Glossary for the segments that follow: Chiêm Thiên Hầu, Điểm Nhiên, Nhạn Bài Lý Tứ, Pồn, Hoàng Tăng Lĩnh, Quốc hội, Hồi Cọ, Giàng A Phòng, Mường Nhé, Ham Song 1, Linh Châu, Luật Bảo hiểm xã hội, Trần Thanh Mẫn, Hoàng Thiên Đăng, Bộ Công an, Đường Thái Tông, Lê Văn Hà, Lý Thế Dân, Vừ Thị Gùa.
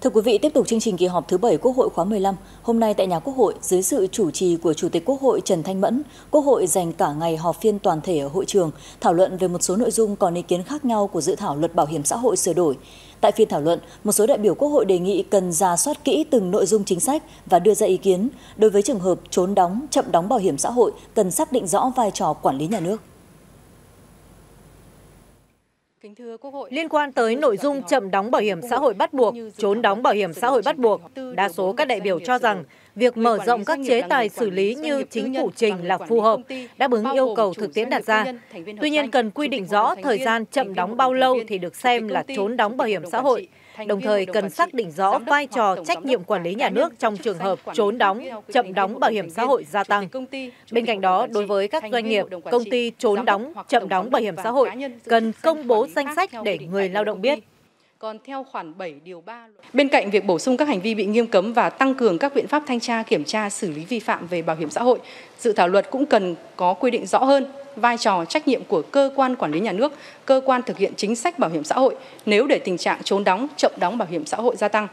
Thưa quý vị, tiếp tục chương trình kỳ họp thứ 7 Quốc hội khóa 15, hôm nay tại Nhà Quốc hội, dưới sự chủ trì của Chủ tịch Quốc hội Trần Thanh Mẫn, Quốc hội dành cả ngày họp phiên toàn thể ở hội trường, thảo luận về một số nội dung còn ý kiến khác nhau của dự thảo Luật Bảo hiểm xã hội sửa đổi. Tại phiên thảo luận, một số đại biểu Quốc hội đề nghị cần rà soát kỹ từng nội dung chính sách và đưa ra ý kiến. Đối với trường hợp trốn đóng, chậm đóng bảo hiểm xã hội, cần xác định rõ vai trò quản lý nhà nước. Liên quan tới nội dung chậm đóng bảo hiểm xã hội bắt buộc, trốn đóng bảo hiểm xã hội bắt buộc, đa số các đại biểu cho rằng việc mở rộng các chế tài xử lý như chính phủ trình là phù hợp, đáp ứng yêu cầu thực tiễn đặt ra. Tuy nhiên, cần quy định rõ thời gian chậm đóng bao lâu thì được xem là trốn đóng bảo hiểm xã hội. Đồng thời cần xác định rõ vai trò trách nhiệm quản lý nhà nước trong trường hợp trốn đóng, chậm đóng bảo hiểm xã hội gia tăng. Bên cạnh đó, đối với các doanh nghiệp, công ty trốn đóng, chậm đóng bảo hiểm xã hội, cần công bố danh sách để người lao động biết. Còn theo khoản 7 điều 3... Bên cạnh việc bổ sung các hành vi bị nghiêm cấm và tăng cường các biện pháp thanh tra, kiểm tra, xử lý vi phạm về bảo hiểm xã hội, dự thảo luật cũng cần có quy định rõ hơn vai trò trách nhiệm của cơ quan quản lý nhà nước, cơ quan thực hiện chính sách bảo hiểm xã hội nếu để tình trạng trốn đóng, chậm đóng bảo hiểm xã hội gia tăng.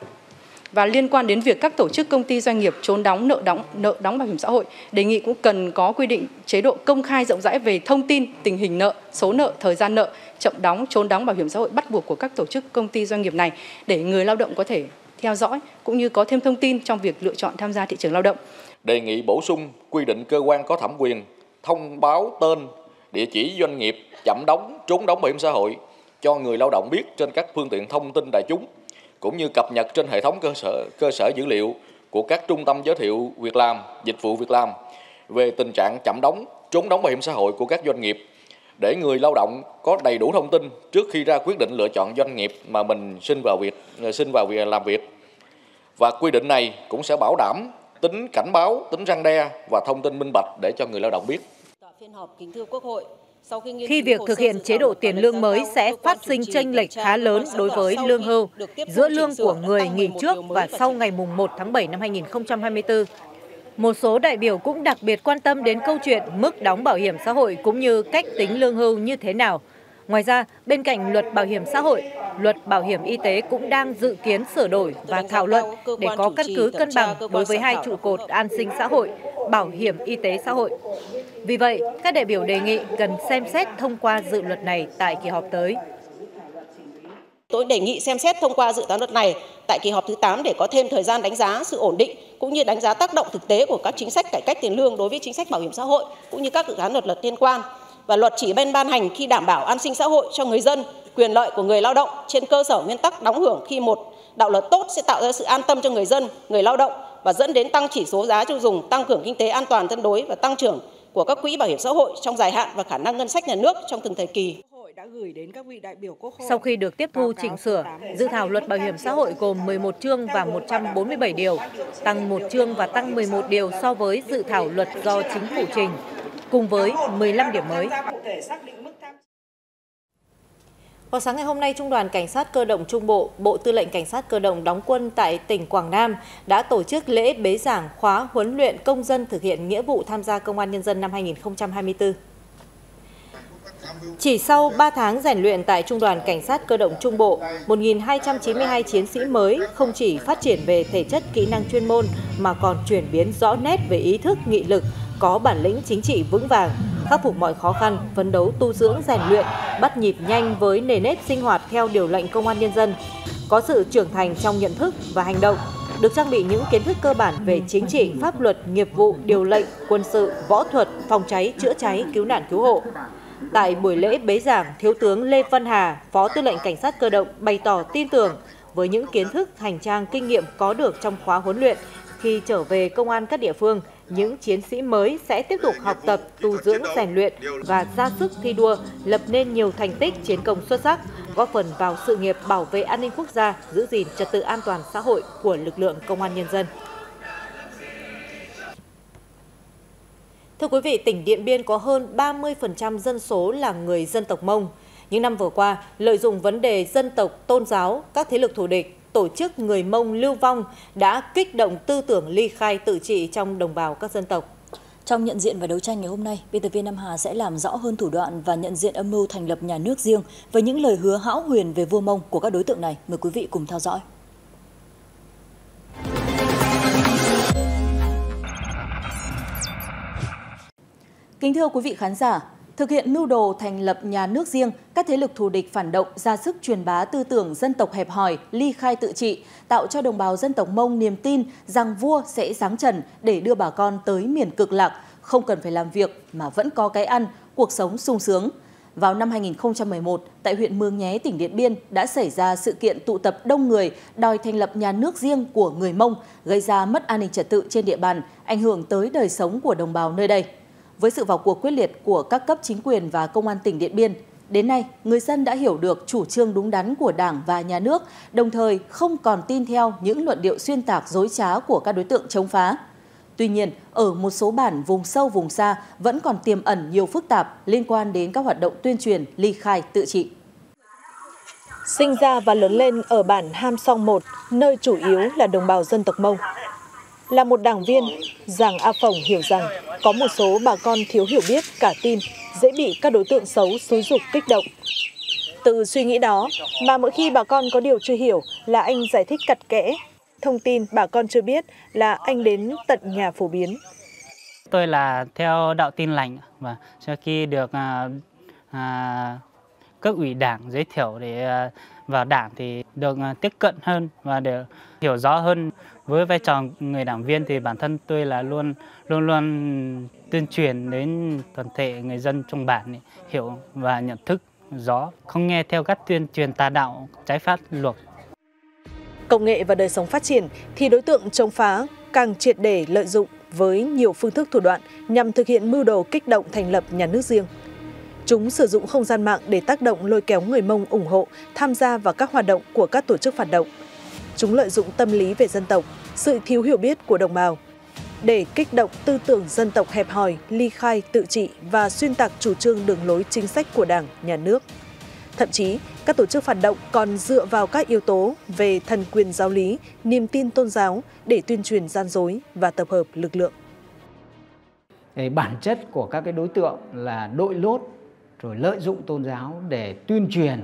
Và liên quan đến việc các tổ chức, công ty, doanh nghiệp trốn đóng, nợ đóng bảo hiểm xã hội, đề nghị cũng cần có quy định chế độ công khai rộng rãi về thông tin, tình hình nợ, số nợ, thời gian nợ, chậm đóng, trốn đóng bảo hiểm xã hội bắt buộc của các tổ chức, công ty, doanh nghiệp này để người lao động có thể theo dõi cũng như có thêm thông tin trong việc lựa chọn tham gia thị trường lao động. Đề nghị bổ sung quy định cơ quan có thẩm quyền thông báo tên, địa chỉ doanh nghiệp chậm đóng, trốn đóng bảo hiểm xã hội cho người lao động biết trên các phương tiện thông tin đại chúng, cũng như cập nhật trên hệ thống cơ sở dữ liệu của các trung tâm giới thiệu việc làm, dịch vụ việc làm về tình trạng chậm đóng, trốn đóng bảo hiểm xã hội của các doanh nghiệp để người lao động có đầy đủ thông tin trước khi ra quyết định lựa chọn doanh nghiệp mà mình xin vào việc làm việc. Và quy định này cũng sẽ bảo đảm tính cảnh báo, tính răn đe và thông tin minh bạch để cho người lao động biết. Khi việc thực hiện chế độ tiền lương mới sẽ phát sinh chênh lệch khá lớn đối với lương hưu giữa lương của người nghỉ trước và sau ngày 1 tháng 7 năm 2024. Một số đại biểu cũng đặc biệt quan tâm đến câu chuyện mức đóng bảo hiểm xã hội cũng như cách tính lương hưu như thế nào. Ngoài ra, bên cạnh Luật Bảo hiểm xã hội, Luật Bảo hiểm y tế cũng đang dự kiến sửa đổi và thảo luận để có căn cứ cân bằng đối với hai trụ cột an sinh xã hội, bảo hiểm y tế xã hội. Vì vậy, các đại biểu đề nghị cần xem xét thông qua dự luật này tại kỳ họp tới. Tôi đề nghị xem xét thông qua dự thảo luật này tại kỳ họp thứ 8 để có thêm thời gian đánh giá sự ổn định cũng như đánh giá tác động thực tế của các chính sách cải cách tiền lương đối với chính sách bảo hiểm xã hội cũng như các dự án luật liên quan. Và luật chỉ ban hành khi đảm bảo an sinh xã hội cho người dân, quyền lợi của người lao động trên cơ sở nguyên tắc đóng hưởng khi một đạo luật tốt sẽ tạo ra sự an tâm cho người dân, người lao động và dẫn đến tăng chỉ số giá tiêu dùng, tăng cường kinh tế an toàn cân đối và tăng trưởng của các quỹ bảo hiểm xã hội trong dài hạn và khả năng ngân sách nhà nước trong từng thời kỳ. Sau khi được tiếp thu chỉnh sửa, dự thảo Luật Bảo hiểm xã hội gồm 11 chương và 147 điều, tăng 1 chương và tăng 11 điều so với dự thảo luật do chính phủ trình, cùng với 15 điểm mới. Vào sáng ngày hôm nay, Trung đoàn Cảnh sát Cơ động Trung Bộ, Bộ Tư lệnh Cảnh sát Cơ động đóng quân tại tỉnh Quảng Nam đã tổ chức lễ bế giảng khóa huấn luyện công dân thực hiện nghĩa vụ tham gia Công an Nhân dân năm 2024. Chỉ sau 3 tháng rèn luyện tại Trung đoàn Cảnh sát Cơ động Trung Bộ, 1.292 chiến sĩ mới không chỉ phát triển về thể chất, kỹ năng chuyên môn mà còn chuyển biến rõ nét về ý thức, nghị lực, có bản lĩnh chính trị vững vàng, khắc phục mọi khó khăn, phấn đấu tu dưỡng rèn luyện, bắt nhịp nhanh với nề nếp sinh hoạt theo điều lệnh Công an Nhân dân, có sự trưởng thành trong nhận thức và hành động, được trang bị những kiến thức cơ bản về chính trị, pháp luật, nghiệp vụ, điều lệnh, quân sự, võ thuật, phòng cháy, chữa cháy, cứu nạn cứu hộ. Tại buổi lễ bế giảng, Thiếu tướng Lê Văn Hà, Phó Tư lệnh Cảnh sát Cơ động bày tỏ tin tưởng với những kiến thức, hành trang, kinh nghiệm có được trong khóa huấn luyện, khi trở về công an các địa phương, những chiến sĩ mới sẽ tiếp tục học tập, tu dưỡng, rèn luyện và ra sức thi đua, lập nên nhiều thành tích chiến công xuất sắc, góp phần vào sự nghiệp bảo vệ an ninh quốc gia, giữ gìn trật tự an toàn xã hội của lực lượng Công an Nhân dân. Thưa quý vị, tỉnh Điện Biên có hơn 30% dân số là người dân tộc Mông. Những năm vừa qua, lợi dụng vấn đề dân tộc, tôn giáo, các thế lực thù địch, tổ chức người Mông lưu vong đã kích động tư tưởng ly khai tự trị trong đồng bào các dân tộc. Trong nhận diện và đấu tranh ngày hôm nay, biên tập viên Nam Hà sẽ làm rõ hơn thủ đoạn và nhận diện âm mưu thành lập nhà nước riêng với những lời hứa hão huyền về vua Mông của các đối tượng này. Mời quý vị cùng theo dõi. Kính thưa quý vị khán giả, thực hiện mưu đồ thành lập nhà nước riêng, các thế lực thù địch phản động ra sức truyền bá tư tưởng dân tộc hẹp hòi, ly khai tự trị, tạo cho đồng bào dân tộc Mông niềm tin rằng vua sẽ giáng trần để đưa bà con tới miền cực lạc, không cần phải làm việc mà vẫn có cái ăn, cuộc sống sung sướng. Vào năm 2011, tại huyện Mường Nhé, tỉnh Điện Biên đã xảy ra sự kiện tụ tập đông người đòi thành lập nhà nước riêng của người Mông, gây ra mất an ninh trật tự trên địa bàn, ảnh hưởng tới đời sống của đồng bào nơi đây. Với sự vào cuộc quyết liệt của các cấp chính quyền và công an tỉnh Điện Biên, đến nay người dân đã hiểu được chủ trương đúng đắn của Đảng và Nhà nước, đồng thời không còn tin theo những luận điệu xuyên tạc dối trá của các đối tượng chống phá. Tuy nhiên, ở một số bản vùng sâu vùng xa vẫn còn tiềm ẩn nhiều phức tạp liên quan đến các hoạt động tuyên truyền ly khai tự trị. Sinh ra và lớn lên ở bản Ham Song 1, nơi chủ yếu là đồng bào dân tộc Mông. Là một đảng viên, Giàng A Phòng hiểu rằng có một số bà con thiếu hiểu biết, cả tin, dễ bị các đối tượng xấu xúi giục kích động. Từ suy nghĩ đó mà mỗi khi bà con có điều chưa hiểu là anh giải thích cặn kẽ. Thông tin bà con chưa biết là anh đến tận nhà phổ biến. Tôi là theo đạo Tin Lành và sau khi được các ủy đảng giới thiệu để vào đảng thì được tiếp cận hơn và được hiểu rõ hơn. Với vai trò người đảng viên thì bản thân tôi là luôn luôn tuyên truyền đến toàn thể người dân trong bản này, hiểu và nhận thức rõ, không nghe theo các tuyên truyền tà đạo trái pháp luật. Công nghệ và đời sống phát triển thì đối tượng chống phá càng triệt để lợi dụng với nhiều phương thức thủ đoạn nhằm thực hiện mưu đồ kích động thành lập nhà nước riêng. Chúng sử dụng không gian mạng để tác động lôi kéo người Mông ủng hộ, tham gia vào các hoạt động của các tổ chức phản động. Chúng lợi dụng tâm lý về dân tộc, sự thiếu hiểu biết của đồng bào để kích động tư tưởng dân tộc hẹp hòi, ly khai, tự trị và xuyên tạc chủ trương đường lối chính sách của Đảng, Nhà nước. Thậm chí, các tổ chức phản động còn dựa vào các yếu tố về thần quyền giáo lý, niềm tin tôn giáo để tuyên truyền gian dối và tập hợp lực lượng. Bản chất của các cái đối tượng là đội lốt rồi lợi dụng tôn giáo để tuyên truyền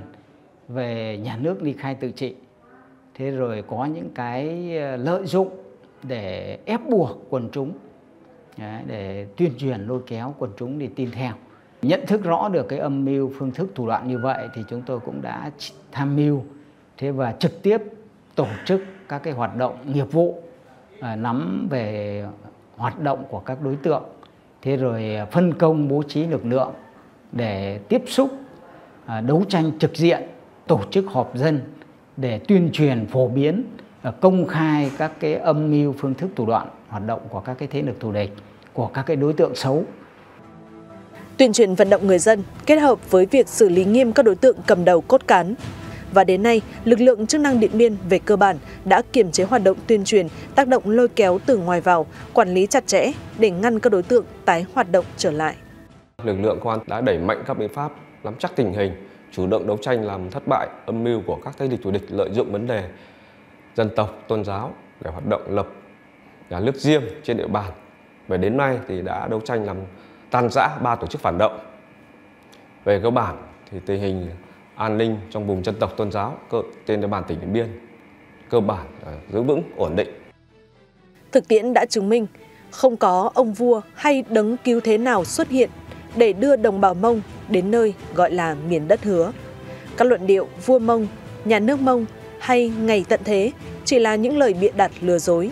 về nhà nước ly khai tự trị. Thế rồi có những cái lợi dụng để ép buộc quần chúng, để tuyên truyền lôi kéo quần chúng để tin theo. Nhận thức rõ được cái âm mưu phương thức thủ đoạn như vậy thì chúng tôi cũng đã tham mưu và trực tiếp tổ chức các cái hoạt động nghiệp vụ nắm về hoạt động của các đối tượng, rồi phân công bố trí lực lượng để tiếp xúc, đấu tranh trực diện, tổ chức họp dân để tuyên truyền phổ biến công khai các cái âm mưu phương thức thủ đoạn hoạt động của các cái thế lực thù địch, của các cái đối tượng xấu. Tuyên truyền vận động người dân kết hợp với việc xử lý nghiêm các đối tượng cầm đầu cốt cán. Và đến nay, lực lượng chức năng Điện Biên về cơ bản đã kiềm chế hoạt động tuyên truyền, tác động lôi kéo từ ngoài vào, quản lý chặt chẽ để ngăn các đối tượng tái hoạt động trở lại. Lực lượng công an đã đẩy mạnh các biện pháp nắm chắc tình hình, chủ động đấu tranh làm thất bại âm mưu của các thế lực thù địch lợi dụng vấn đề dân tộc, tôn giáo để hoạt động lập nhà nước riêng trên địa bàn. Và đến nay thì đã đấu tranh làm tan rã 3 tổ chức phản động. Về cơ bản thì tình hình an ninh trong vùng dân tộc tôn giáo trên địa bàn tỉnh Điện Biên cơ bản giữ vững, ổn định. Thực tiễn đã chứng minh không có ông vua hay đấng cứu thế nào xuất hiện để đưa đồng bào Mông đến nơi gọi là miền đất hứa. Các luận điệu vua Mông, nhà nước Mông hay ngày tận thế chỉ là những lời bịa đặt lừa dối,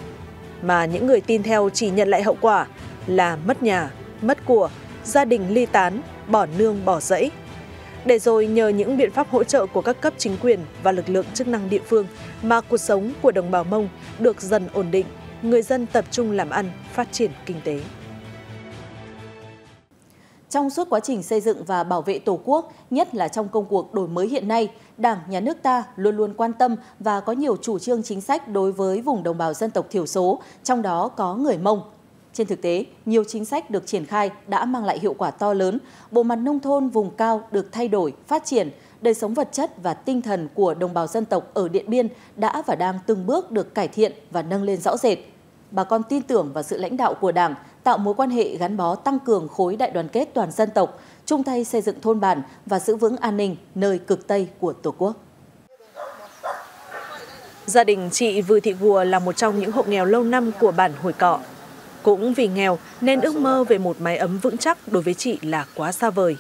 mà những người tin theo chỉ nhận lại hậu quả là mất nhà, mất của, gia đình ly tán, bỏ nương bỏ rẫy. Để rồi nhờ những biện pháp hỗ trợ của các cấp chính quyền và lực lượng chức năng địa phương mà cuộc sống của đồng bào Mông được dần ổn định, người dân tập trung làm ăn, phát triển kinh tế. Trong suốt quá trình xây dựng và bảo vệ Tổ quốc, nhất là trong công cuộc đổi mới hiện nay, Đảng, Nhà nước ta luôn luôn quan tâm và có nhiều chủ trương chính sách đối với vùng đồng bào dân tộc thiểu số, trong đó có người Mông. Trên thực tế, nhiều chính sách được triển khai đã mang lại hiệu quả to lớn, bộ mặt nông thôn vùng cao được thay đổi, phát triển, đời sống vật chất và tinh thần của đồng bào dân tộc ở Điện Biên đã và đang từng bước được cải thiện và nâng lên rõ rệt. Bà con tin tưởng vào sự lãnh đạo của Đảng, tạo mối quan hệ gắn bó tăng cường khối đại đoàn kết toàn dân tộc, chung tay xây dựng thôn bản và giữ vững an ninh nơi cực Tây của Tổ quốc. Gia đình chị Vừ Thị Gùa là một trong những hộ nghèo lâu năm của bản Hồi Cọ. Cũng vì nghèo nên ước mơ về một mái ấm vững chắc đối với chị là quá xa vời.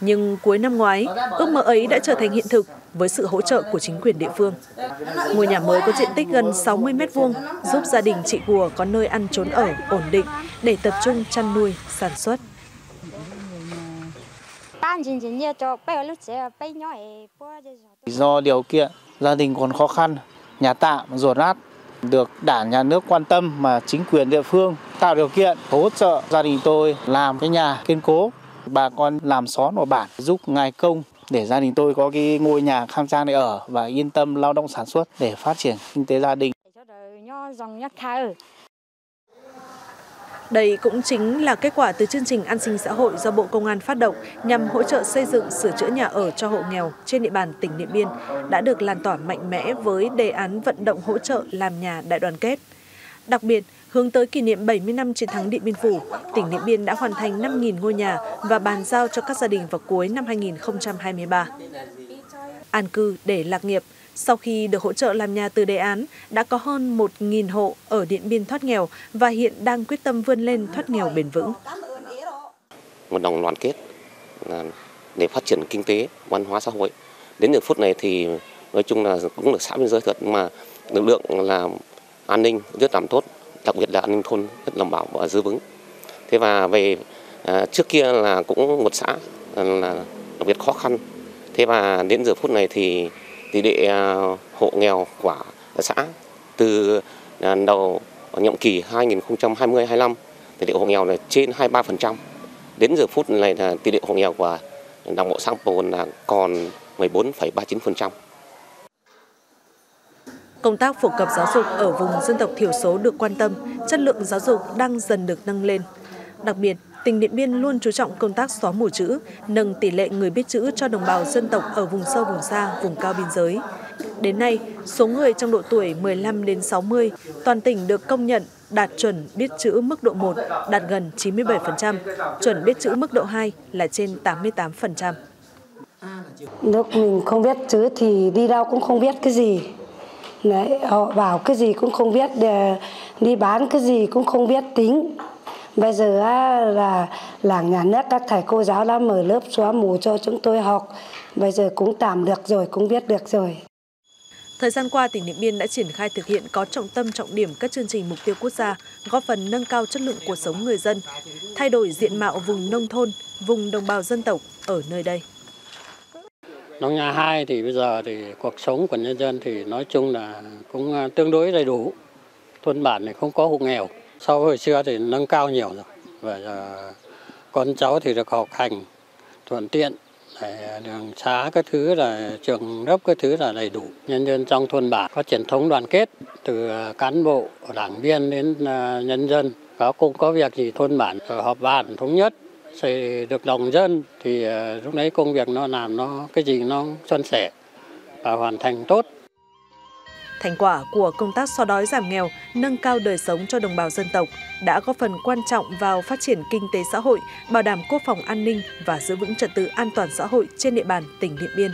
Nhưng cuối năm ngoái, ước mơ ấy đã trở thành hiện thực với sự hỗ trợ của chính quyền địa phương. Ngôi nhà mới có diện tích gần 60 m² giúp gia đình chị Gùa có nơi ăn trốn ở ổn định để tập trung chăn nuôi, sản xuất. Do điều kiện gia đình còn khó khăn, nhà tạm rột nát, được Đảng nhà nước quan tâm mà chính quyền địa phương tạo điều kiện hỗ trợ gia đình tôi làm cái nhà kiên cố. Bà con làm xóm ở bản giúp ngày công để gia đình tôi có cái ngôi nhà khang trang để ở và yên tâm lao động sản xuất để phát triển kinh tế gia đình. Đây cũng chính là kết quả từ chương trình an sinh xã hội do Bộ Công an phát động nhằm hỗ trợ xây dựng sửa chữa nhà ở cho hộ nghèo trên địa bàn tỉnh Điện Biên đã được lan tỏa mạnh mẽ với đề án vận động hỗ trợ làm nhà đại đoàn kết. Đặc biệt, hướng tới kỷ niệm 70 năm chiến thắng Điện Biên Phủ, tỉnh Điện Biên đã hoàn thành 5.000 ngôi nhà và bàn giao cho các gia đình vào cuối năm 2023. An cư để lạc nghiệp, sau khi được hỗ trợ làm nhà từ đề án, đã có hơn 1.000 hộ ở Điện Biên thoát nghèo và hiện đang quyết tâm vươn lên thoát nghèo bền vững. Một lòng đoàn kết để phát triển kinh tế, văn hóa xã hội. Đến giờ phút này thì nói chung là cũng được xã biên giới thật mà lực lượng là an ninh rất làm tốt, đặc biệt là an ninh thôn rất đảm bảo và giữ vững. Thế và về trước kia là cũng một xã là đặc biệt khó khăn. Thế và đến giờ phút này thì tỷ lệ hộ nghèo của xã từ đầu nhiệm kỳ 2020-2025 tỷ lệ hộ nghèo là trên 23%. Đến giờ phút này là tỷ lệ hộ nghèo của Đảng bộ xã Pồn là còn 14,39%. Công tác phổ cập giáo dục ở vùng dân tộc thiểu số được quan tâm, chất lượng giáo dục đang dần được nâng lên. Đặc biệt, tỉnh Điện Biên luôn chú trọng công tác xóa mù chữ, nâng tỷ lệ người biết chữ cho đồng bào dân tộc ở vùng sâu vùng xa, vùng cao biên giới. Đến nay, số người trong độ tuổi 15 đến 60, toàn tỉnh được công nhận đạt chuẩn biết chữ mức độ 1 đạt gần 97%, chuẩn biết chữ mức độ 2 là trên 88%. Lúc mình không biết chữ thì đi đâu cũng không biết cái gì. Đấy, họ bảo cái gì cũng không biết, đi bán cái gì cũng không biết tính. Bây giờ là làng nhà nước, các thầy cô giáo đã mở lớp xóa mù cho chúng tôi học. Bây giờ cũng tạm được rồi, cũng biết được rồi. Thời gian qua, tỉnh Điện Biên đã triển khai thực hiện có trọng tâm trọng điểm các chương trình mục tiêu quốc gia, góp phần nâng cao chất lượng cuộc sống người dân, thay đổi diện mạo vùng nông thôn, vùng đồng bào dân tộc ở nơi đây. Nông nhà 2 thì bây giờ thì cuộc sống của nhân dân thì nói chung là cũng tương đối đầy đủ. Thôn bản thì không có hộ nghèo. So với hồi xưa thì nâng cao nhiều rồi. Và giờ con cháu thì được học hành thuận tiện. Đường xá các thứ là trường lớp các thứ là đầy đủ. Nhân dân trong thôn bản có truyền thống đoàn kết từ cán bộ, đảng viên đến nhân dân. Có cũng có việc gì thôn bản họp bàn thống nhất. Xây được đồng dân thì lúc đấy công việc nó làm cái gì nó suôn sẻ và hoàn thành tốt. Thành quả của công tác xóa đói giảm nghèo, nâng cao đời sống cho đồng bào dân tộc đã góp phần quan trọng vào phát triển kinh tế xã hội, bảo đảm quốc phòng an ninh và giữ vững trật tự an toàn xã hội trên địa bàn tỉnh Điện Biên.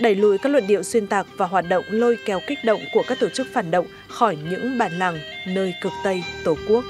Đẩy lùi các luận điệu xuyên tạc và hoạt động lôi kéo kích động của các tổ chức phản động khỏi những bản làng nơi cực Tây Tổ quốc.